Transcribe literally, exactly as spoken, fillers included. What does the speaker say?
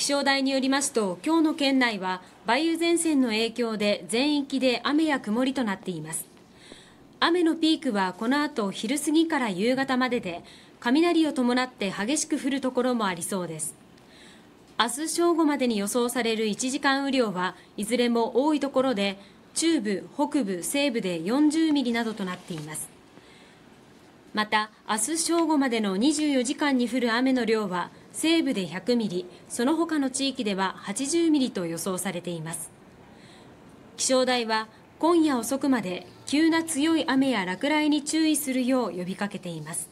気象台によりますと、今日の県内は梅雨前線の影響で全域で雨や曇りとなっています。雨のピークはこの後昼過ぎから夕方までで、雷を伴って激しく降るところもありそうです。明日正午までに予想されるいちじかん雨量はいずれも多いところで、中部、北部、西部でよんじゅうミリなどとなっています。また、明日正午までのにじゅうよじかんに降る雨の量は、西部でひゃくミリ、その他の地域でははちじゅうミリと予想されています。気象台は、今夜遅くまで急な強い雨や落雷に注意するよう呼びかけています。